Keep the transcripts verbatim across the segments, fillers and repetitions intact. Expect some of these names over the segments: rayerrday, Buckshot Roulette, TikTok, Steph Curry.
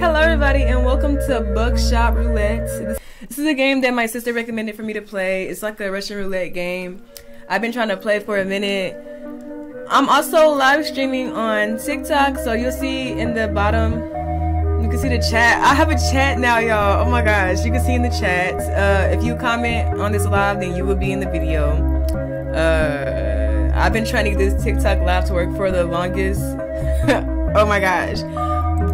Hello everybody and welcome to Buckshot Roulette. This is a game that my sister recommended for me to play. It's like a Russian roulette game. I've been trying to play for a minute. I'm also live streaming on TikTok, so you'll see in the bottom, you can see the chat. I have a chat now, y'all. Oh my gosh, you can see in the chat. Uh, if you comment on this live, then you will be in the video. Uh, I've been trying to get this TikTok live to work for the longest. Oh my gosh.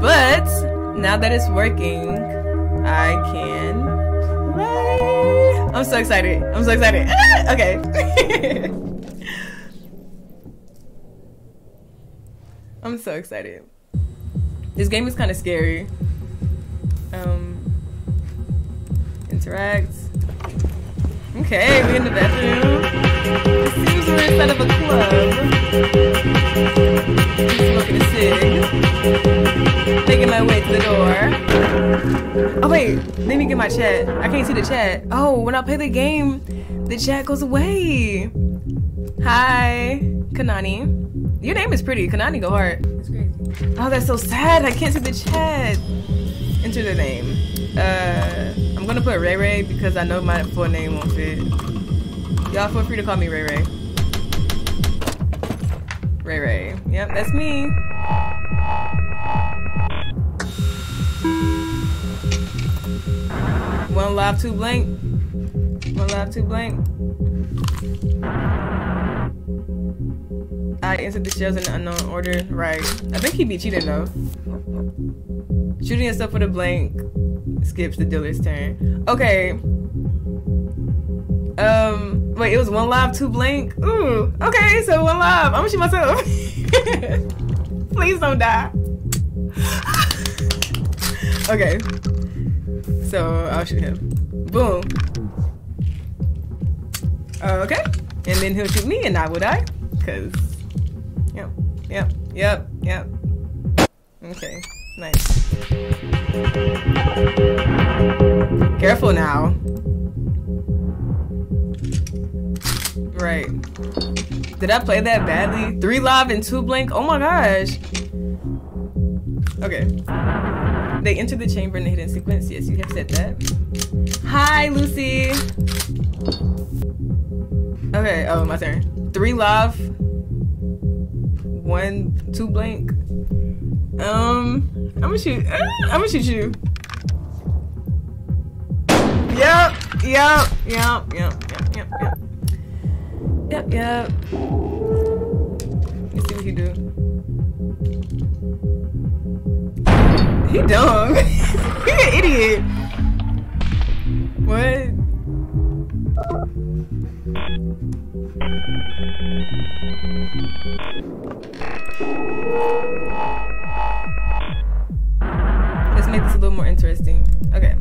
But now that it's working, I can play. I'm so excited. I'm so excited. Ah, okay. I'm so excited. This game is kind of scary. Um, interact. Okay, we're in the bathroom. It seems we're inside of a club. Smoking a cig. Making my way to the door. Oh wait, let me get my chat. I can't see the chat. Oh, when I play the game, the chat goes away. Hi, Kanani. Your name is pretty. Kanani go hard. That's crazy. Oh, that's so sad. I can't see the chat. Enter the name. Uh, I'm gonna put Ray Ray because I know my full name won't fit. Y'all feel free to call me Ray Ray. Ray Ray. Yep, that's me. One live, two blank. One live, two blank. I entered the shells in an unknown order. Right. I think he be cheating though. Shooting yourself with a blank skips the dealer's turn. Okay. Um, wait, it was one live, two blank. Ooh, okay, so one live. I'm gonna shoot myself. Please don't die. Okay. So I'll shoot him. Boom. Okay. And then he'll shoot me and I will die. Cause, yep, yep, yep, yep. Okay. Nice. Careful now. Right. Did I play that badly? Three live and two blank? Oh my gosh. Okay. They entered the chamber in the hidden sequence. Yes, you have said that. Hi, Lucy. Okay, oh, my turn. Three live. One, two blank. Um, I'm gonna shoot. Uh, I'm gonna shoot you. Yup, yup, yup, yup, yup, yup, yup. Yup, yup. Let's see what he do. He dumb. He an idiot. What? Let's make this a little more interesting. Okay.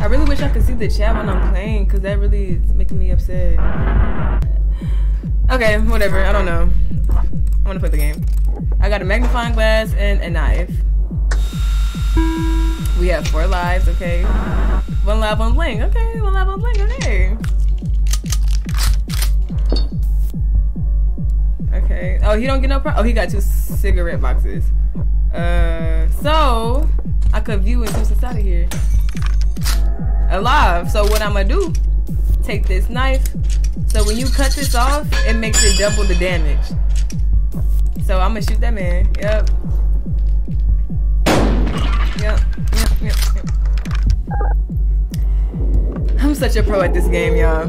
I really wish I could see the chat when I'm playing because that really is making me upset. Okay, whatever. I don't know. I want to play the game. I got a magnifying glass and a knife. We have four lives, okay. One live, one blank. Okay, one live, one blank. Okay. Okay. Oh, he don't get no pro- Oh, he got two cigarette boxes. Uh, so I could view and juice inside of here. Alive. So what I'm gonna do? Take this knife. So when you cut this off, it makes it double the damage. So I'm gonna shoot that man. Yep. Yep. Yep. Yep. Yep. I'm such a pro at this game, y'all.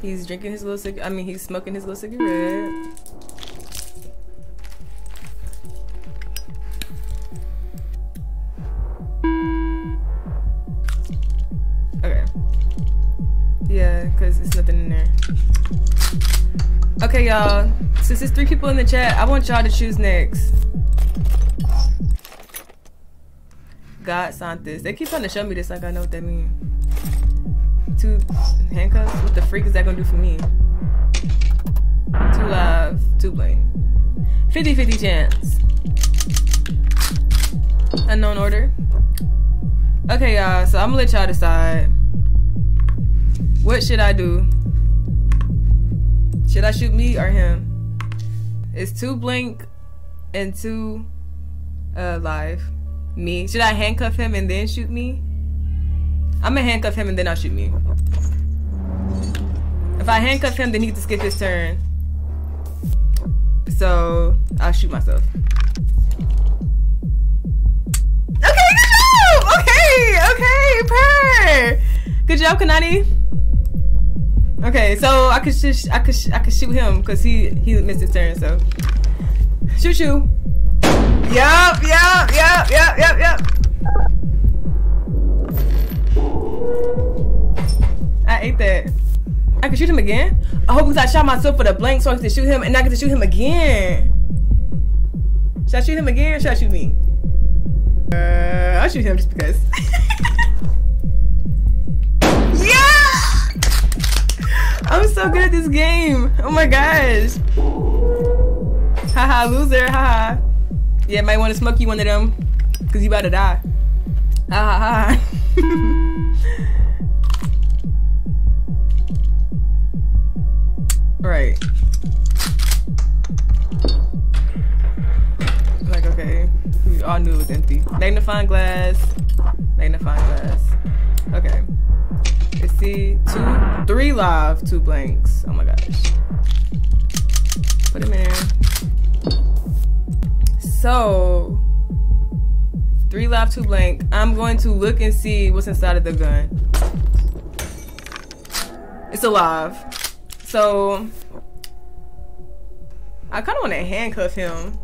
He's drinking his little cig- I mean, he's smoking his little cigarette. Okay. Yeah, because it's nothing in there. Okay, y'all. Since there's three people in the chat, I want y'all to choose next. God Santis. They keep trying to show me this like I know what that means. Two handcuffs? What the freak is that gonna do for me? Two live, two blank. fifty fifty chance. Unknown order. Okay, y'all, so I'm gonna let y'all decide. What should I do? Should I shoot me or him? It's two blink and two uh, live. Me. Should I handcuff him and then shoot me? I'm gonna handcuff him and then I'll shoot me. If I handcuff him, then he gets to skip his turn. So I'll shoot myself. Okay, good job! Okay, okay, purr! Good job, Kanani. Okay, so I could sh I could sh I could shoot him because he he missed his turn. So shoot you. Yup, yup, yup, yup, yup, yup. I ate that. I can shoot him again? I hope because I shot myself for the blank so I can shoot him and I get to shoot him again. Should I shoot him again or should I shoot me? Uh, I'll shoot him just because. Yeah! I'm so good at this game. Oh my gosh. Haha, loser. Haha. Yeah, might want to smoke you one of them because you about to die. Haha. Right. Like, okay. We all knew it was empty. Magnifying glass. Magnifying glass. Okay. Let's see. Two, three live, two blanks. Oh my gosh. Put them in. So, three live, two blank. I'm going to look and see what's inside of the gun. It's alive. So, I kind of want to handcuff him.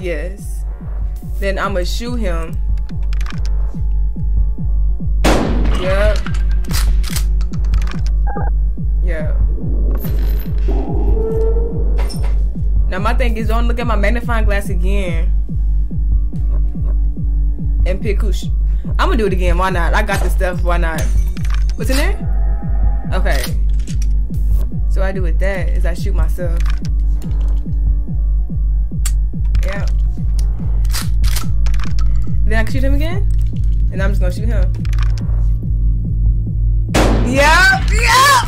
Yes. Then I'm going to shoot him. Yep. Yep. Now, my thing is, don't look at my magnifying glass again. And pick who. I'm going to do it again. Why not? I got this stuff. Why not? What's in there? Okay, so what I do with that is I shoot myself. Yeah. Then I can shoot him again, and I'm just gonna shoot him. Yeah, yeah.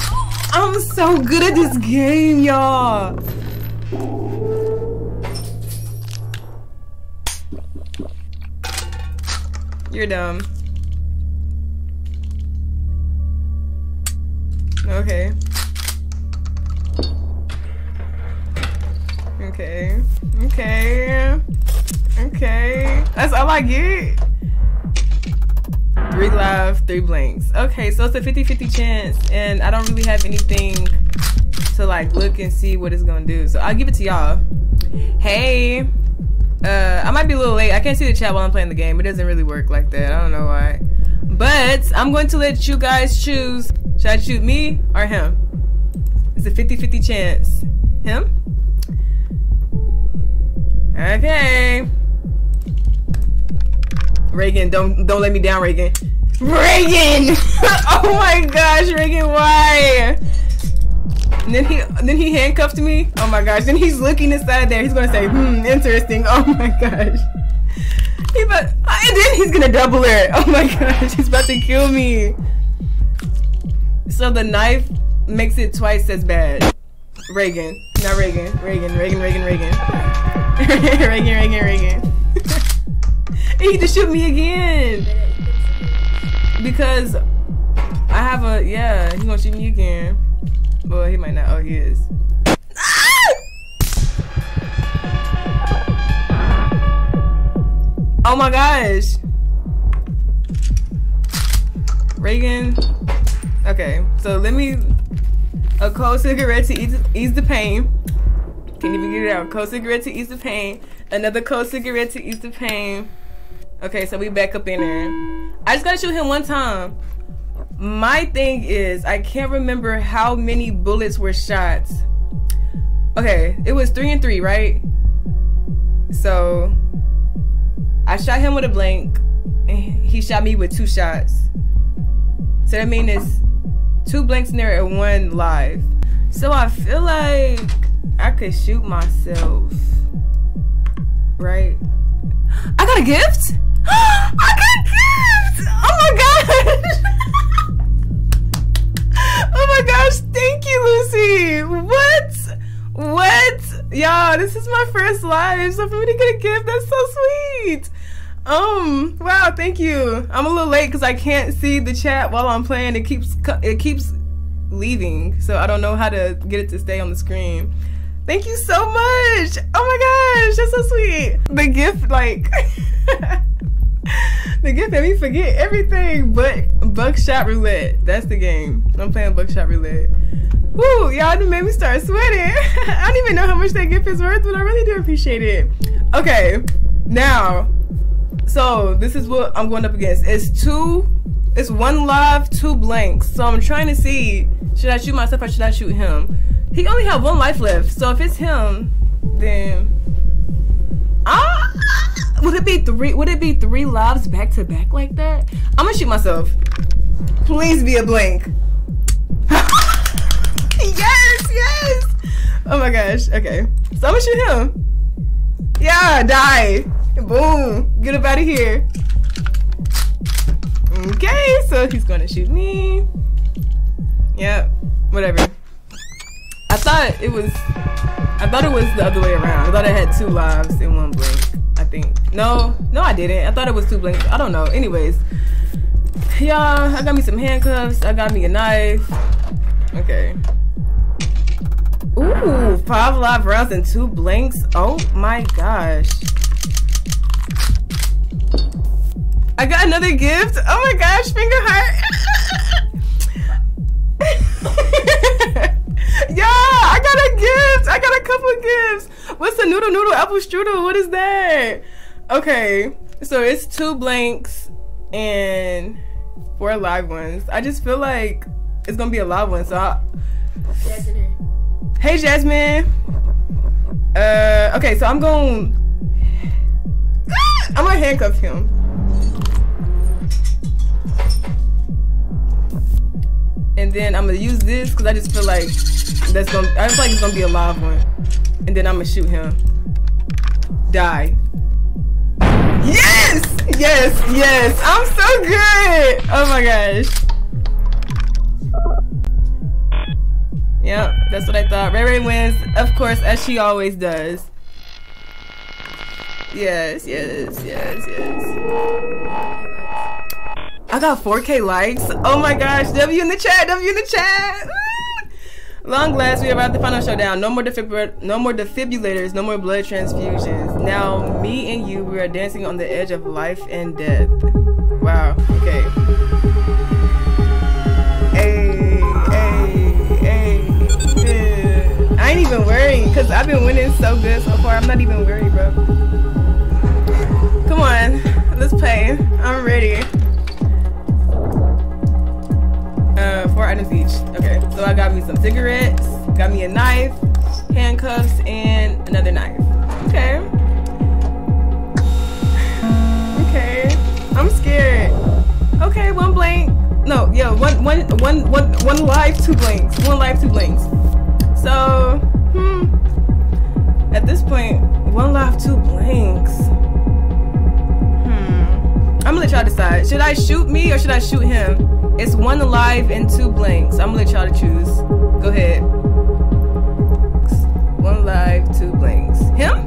I'm so good at this game, y'all. You're dumb. Okay. Okay. Okay. Okay. That's all I get. Three live, three blanks. Okay, so it's a fifty fifty chance, and I don't really have anything to like look and see what it's gonna do. So I'll give it to y'all. Hey. Uh, I might be a little late. I can't see the chat while I'm playing the game. It doesn't really work like that. I don't know why. But I'm going to let you guys choose. Should I shoot me or him? It's a fifty fifty chance. Him? Okay. Reagan, don't don't let me down, Reagan. Reagan! Oh my gosh, Reagan, why? And then he then he handcuffed me. Oh my gosh. Then he's looking inside there. He's gonna say, hmm, interesting. Oh my gosh. He about, and then he's gonna double it. Oh my gosh, he's about to kill me. So the knife makes it twice as bad. Reagan. Not Reagan. Reagan, Reagan, Reagan, Reagan. Reagan, Reagan, Reagan. He just shoot me again. Because I have a, yeah, he's gonna shoot me again. Well, he might not. Oh, he is. Oh my gosh. Reagan. Okay, so let me, a cold cigarette to ease, ease the pain. Can't even get it out. Cold cigarette to ease the pain. Another cold cigarette to ease the pain. Okay, so we back up in there. I just gotta shoot him one time. My thing is, I can't remember how many bullets were shot. Okay, it was three and three, right? So, I shot him with a blank, and he shot me with two shots. So that means it's two blanks in there and one live. So I feel like I could shoot myself, right? I got a gift? I got a gift! Oh my gosh! Oh my gosh, Y'all, this is my first live, so somebody get a gift. That's so sweet. Um, wow, thank you. I'm a little late because I can't see the chat while I'm playing. It keeps it keeps leaving, so I don't know how to get it to stay on the screen. Thank you so much. Oh my gosh, that's so sweet. The gift, like, the gift made me forget everything but Buckshot Roulette. That's the game. I'm playing Buckshot Roulette. Woo, y'all made me start sweating. I don't even know how much that gift is worth, but I really do appreciate it. Okay, now, so this is what I'm going up against. It's two, it's one live, two blanks. So I'm trying to see, should I shoot myself or should I shoot him? He only had one life left, so if it's him, then ah, would it be three? Would it be three lives back to back like that? I'm gonna shoot myself. Please be a blank. Yes, yes. Oh my gosh. Okay, so I'm gonna shoot him. Yeah, die. Boom. Get up out of here. Okay, so he's gonna shoot me. Yep. Whatever. I thought it was, I thought it was the other way around. I thought I had two lives in one blink, I think. No, no I didn't. I thought it was two blinks. I don't know. Anyways, y'all, I got me some handcuffs. I got me a knife. Okay. Ooh, five live rounds and two blinks. Oh my gosh. I got another gift. Oh my gosh, finger heart. Yeah, I got a gift. I got a couple of gifts. What's the noodle noodle apple strudel? What is that? Okay, so it's two blanks and four live ones. I just feel like it's gonna be a live one, so I... Jasmine. Hey, Jasmine. Uh, okay, so I'm gonna I'm gonna handcuff him. And then I'm gonna use this because I just feel like that's gonna, I feel like it's gonna be a live one. And then I'm gonna shoot him. Die. Yes! Yes, yes! I'm so good! Oh my gosh. Yep, that's what I thought. Ray Ray wins, of course, as she always does. Yes, yes, yes, yes. I got four K likes. Oh my gosh. W in the chat. W in the chat. Long last, we are about to final showdown. No more defibr no more defibrillators. No more blood transfusions. Now, me and you, we are dancing on the edge of life and death. Wow. Okay. Hey, hey, hey. I ain't even worried because I've been winning so good so far. I'm not even worried, bro. Come on. Let's play. I'm ready. Uh, four items each. Okay, so I got me some cigarettes, got me a knife, handcuffs, and another knife. Okay. Okay. I'm scared. Okay, one blank. No, yeah, one, one, one, one, one life, two blanks. One life, two blanks. So, hmm. At this point, one life, two blanks. Hmm. I'm gonna let y'all decide. Should I shoot me or should I shoot him? It's one alive and two blanks. I'm gonna let y'all to choose. Go ahead. One alive, two blanks. Him?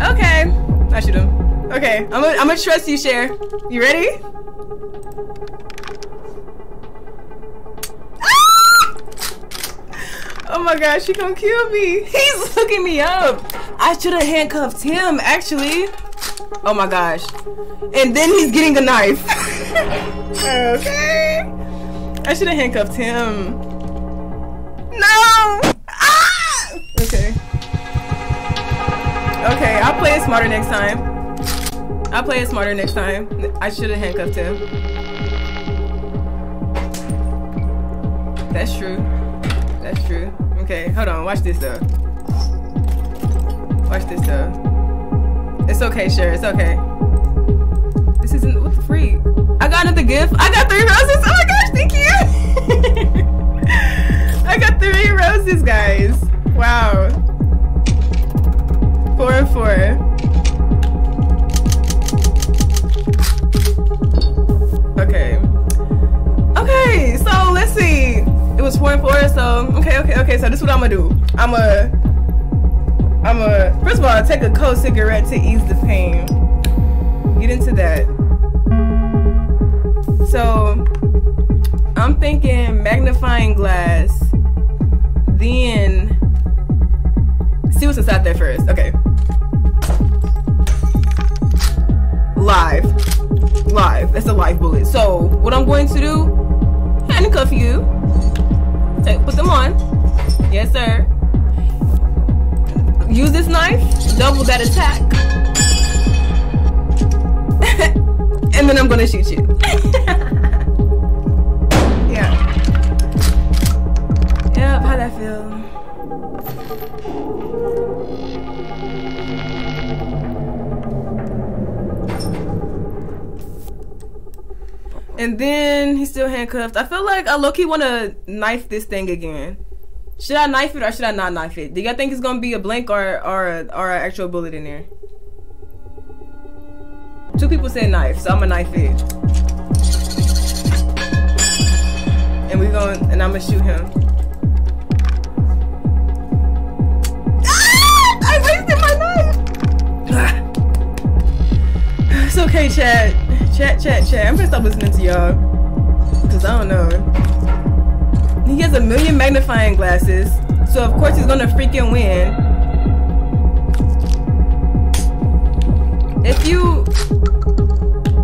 Okay. I shoot him. Okay. I'm gonna I'm gonna trust you, Cher. You ready? Oh my gosh, she gonna kill me. He's hooking me up. I should have handcuffed him, actually. Oh my gosh. And then he's getting a knife. Okay. I should have handcuffed him. No! Ah! Okay. Okay, I'll play it smarter next time. I'll play it smarter next time. I should have handcuffed him. That's true. That's true. Okay, hold on. Watch this though. Watch this though. It's okay, Cher. It's okay. This isn't... What the freak? I got another gift. I got three roses. Oh my gosh, thank you. I got three roses, guys. Wow. Four and four. Okay. Okay, so let's see. It was four and four, so... Okay, okay, okay. So this is what I'm gonna do. I'm gonna... I'm a, first of all, I take a cold cigarette to ease the pain. Get into that. So I'm thinking magnifying glass, then see what's inside there first. Okay. Live. Live. That's a live bullet. So what I'm going to do, handcuff you. Take, put them on. Yes, sir. Use this knife, double that attack. And then I'm gonna shoot you. Yeah. Yep, how'd that feel? And then he's still handcuffed. I feel like I low-key wanna knife this thing again. Should I knife it or should I not knife it? Do y'all think it's gonna be a blank or or a, or an actual bullet in there? Two people said knife, so I'ma knife it. And we're going and I'ma shoot him. Ah! I wasted my knife. It's okay, chat. Chat, chat, chat. I'm gonna stop listening to y'all, cause I don't know. He has a million magnifying glasses, so of course he's gonna freaking win. If you...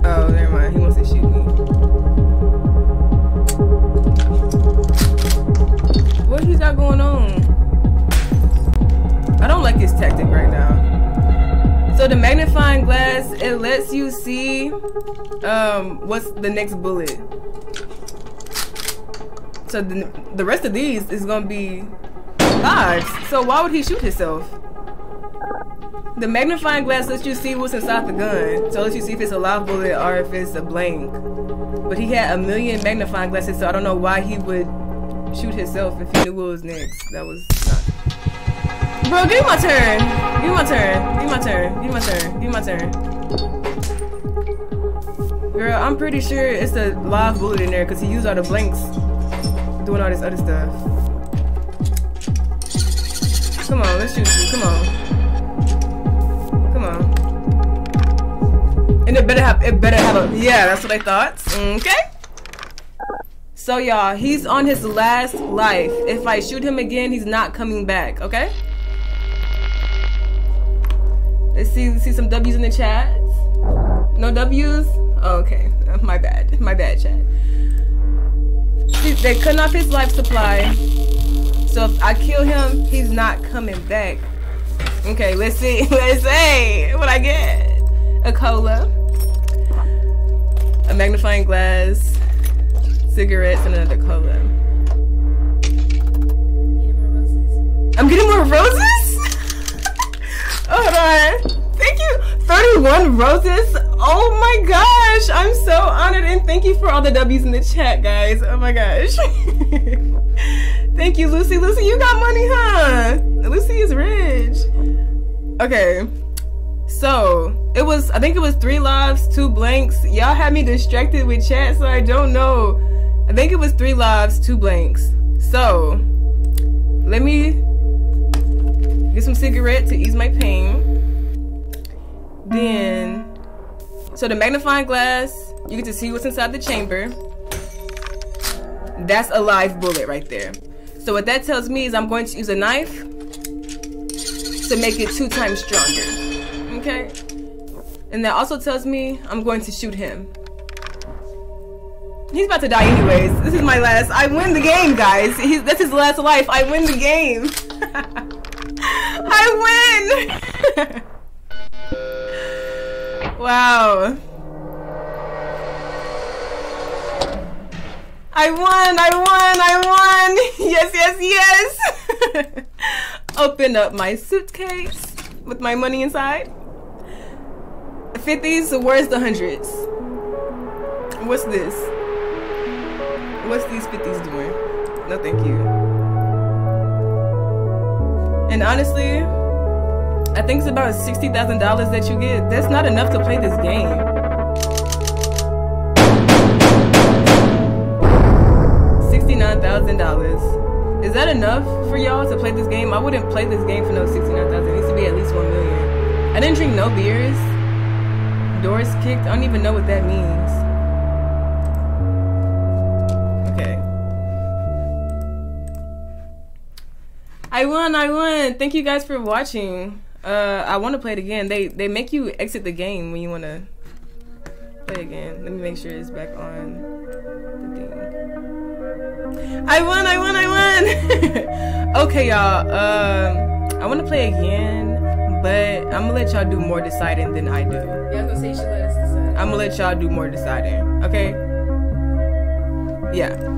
Oh, never mind. He wants to shoot me. What you got going on? I don't like his tactic right now. So the magnifying glass, it lets you see um, what's the next bullet. So the, the rest of these is gonna be odds. So why would he shoot himself? The magnifying glass lets you see what's inside the gun. So it lets you see if it's a live bullet or if it's a blank. But he had a million magnifying glasses, so I don't know why he would shoot himself if he knew what was next. That was not... Bro, give me my turn. Give me my turn. Give me my turn. Give me my turn. Give me my turn. Girl, I'm pretty sure it's a live bullet in there because he used all the blanks. Doing all this other stuff. Come on, let's shoot you. Come on. Come on. And it better have, it better have a, yeah, that's what I thought. Okay. So y'all, he's on his last life. If I shoot him again, he's not coming back, okay? Let's see, let's see some W's in the chat. No W's? Oh, okay, my bad, my bad chat. They cut off his life supply, so if I kill him, he's not coming back. Okay, let's see. Let's see what I get. A cola, a magnifying glass, cigarettes, and another cola. Getting more roses. I'm getting more roses? Hold on. Thank you. thirty-one roses. Oh my gosh. I'm so honored, and thank you for all the W's in the chat, guys. Oh my gosh. Thank you, Lucy. Lucy, you got money, huh? Lucy is rich. Okay. So, it was, I think it was three lives, two blanks. Y'all had me distracted with chat, so I don't know. I think it was three lives, two blanks. So, let me get some cigarette to ease my pain. Then, so the magnifying glass, you get to see what's inside the chamber. That's a live bullet right there. So what that tells me is I'm going to use a knife to make it two times stronger, okay? And that also tells me I'm going to shoot him. He's about to die anyways. This is my last, I win the game, guys. He, that's his last life. I win the game. I win. Wow. I won, I won, I won. Yes, yes, yes. Open up my suitcase with my money inside. fifties, so where's the hundreds? What's this? What's these fifties doing? No, thank you. And honestly, I think it's about sixty thousand dollars that you get. That's not enough to play this game. sixty-nine thousand dollars Is that enough for y'all to play this game? I wouldn't play this game for no sixty-nine thousand. It needs to be at least one million. I didn't drink no beers. Doors kicked. I don't even know what that means. Okay. I won. I won. Thank you guys for watching. Uh, I want to play it again. They they make you exit the game when you want to play again. Let me make sure it's back on the thing. I won. I won. I won. Okay, y'all. Um, I want to play again, but I'm gonna let y'all do more deciding than I do. Yeah, I'm gonna say she let us decide. I'm gonna let y'all do more deciding. Okay. Yeah.